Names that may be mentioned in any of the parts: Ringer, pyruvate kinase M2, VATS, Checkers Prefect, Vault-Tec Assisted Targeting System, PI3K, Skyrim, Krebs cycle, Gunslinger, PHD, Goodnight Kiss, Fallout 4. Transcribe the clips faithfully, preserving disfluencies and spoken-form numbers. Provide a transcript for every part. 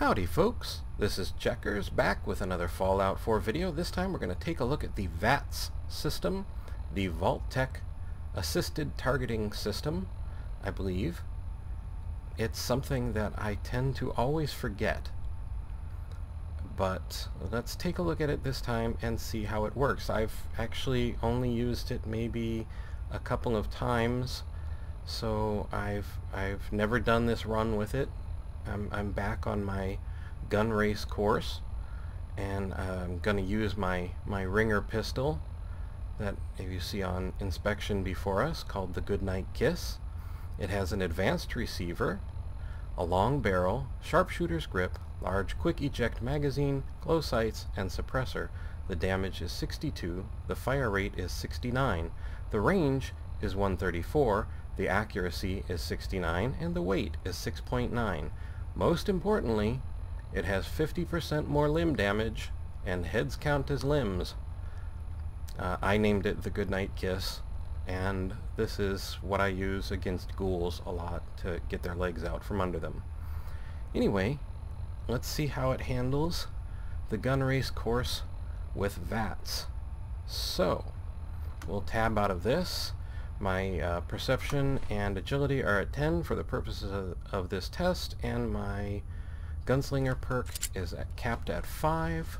Howdy folks, this is Checkers back with another Fallout four video. This time we're going to take a look at the VATS system, the Vault-Tec Assisted Targeting System, I believe. It's something that I tend to always forget, but let's take a look at it this time and see how it works. I've actually only used it maybe a couple of times, so I've, I've never done this run with it. I'm, I'm back on my gun race course, and I'm going to use my, my Ringer pistol that you see on inspection before us, called the Goodnight Kiss. It has an advanced receiver, a long barrel, sharpshooter's grip, large quick eject magazine, glow sights, and suppressor. The damage is sixty-two, the fire rate is sixty-nine, the range is one thirty-four, the accuracy is sixty-nine, and the weight is six point nine. Most importantly, it has fifty percent more limb damage, and heads count as limbs. Uh, I named it the Goodnight Kiss, and this is what I use against ghouls a lot to get their legs out from under them. Anyway, let's see how it handles the gun race course with VATS. So, we'll tab out of this. My uh, perception and agility are at ten for the purposes of, of this test, and my gunslinger perk is at, capped at five.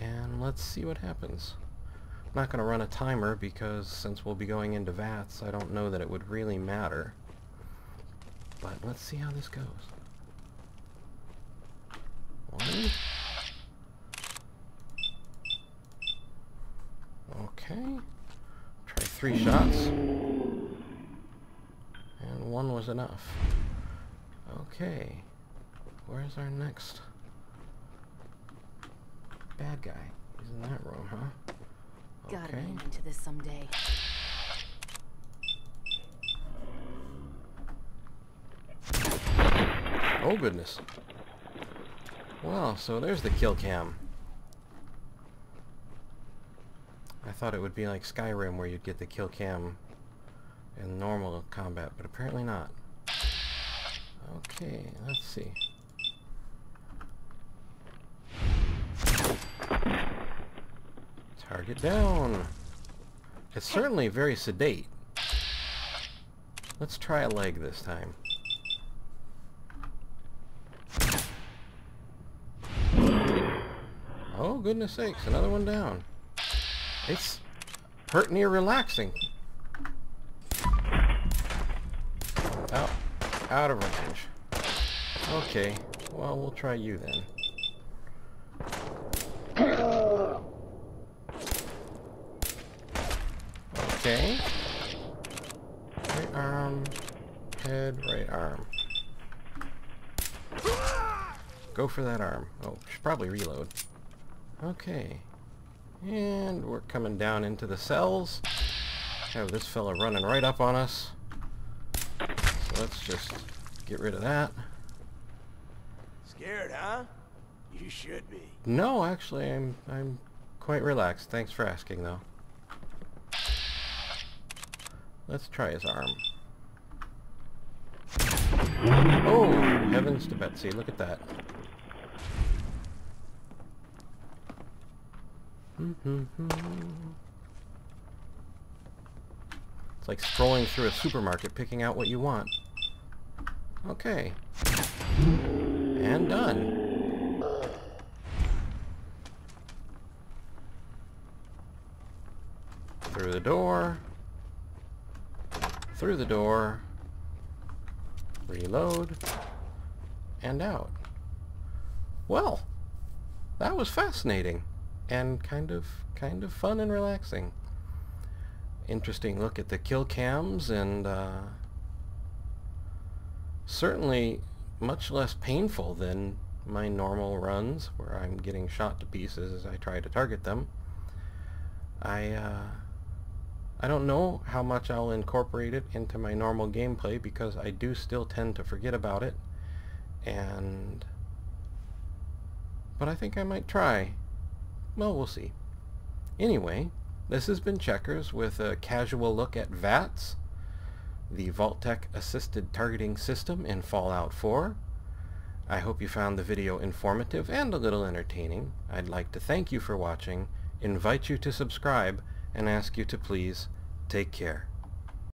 And let's see what happens. I'm not going to run a timer because since we'll be going into VATS, I don't know that it would really matter. But let's see how this goes. One. Okay. Three shots, and one was enough. Okay, where's our next bad guy? He's in that room, huh? Okay. Gotta get into this someday. Oh goodness. Well, so there's the kill cam. I thought it would be like Skyrim where you'd get the kill cam in normal combat, but apparently not. Okay, let's see. Target down. It's certainly very sedate. Let's try a leg this time. Oh, goodness sakes, another one down. It's pert near relaxing. Oh, out of range. Okay, well, we'll try you then. Okay. Right arm, head, right arm. Go for that arm. Oh, should probably reload. Okay. And we're coming down into the cells. Have this fella running right up on us. So let's just get rid of that. Scared, huh? You should be. No, actually, I'm I'm quite relaxed. Thanks for asking, though. Let's try his arm. Oh, heavens to Betsy! Look at that. It's like scrolling through a supermarket, picking out what you want. Okay. And done. Through the door. Through the door. Reload. And out. Well, that was fascinating. And kind of kind of fun and relaxing. Interesting look at the kill cams, and uh, certainly much less painful than my normal runs where I'm getting shot to pieces as I try to target them. I uh, I don't know how much I'll incorporate it into my normal gameplay because I do still tend to forget about it, and but I think I might try. Well, we'll see. Anyway, this has been Checkers with a casual look at VATS, the Vault-Tec Assisted Targeting System in Fallout four. I hope you found the video informative and a little entertaining. I'd like to thank you for watching, invite you to subscribe, and ask you to please take care.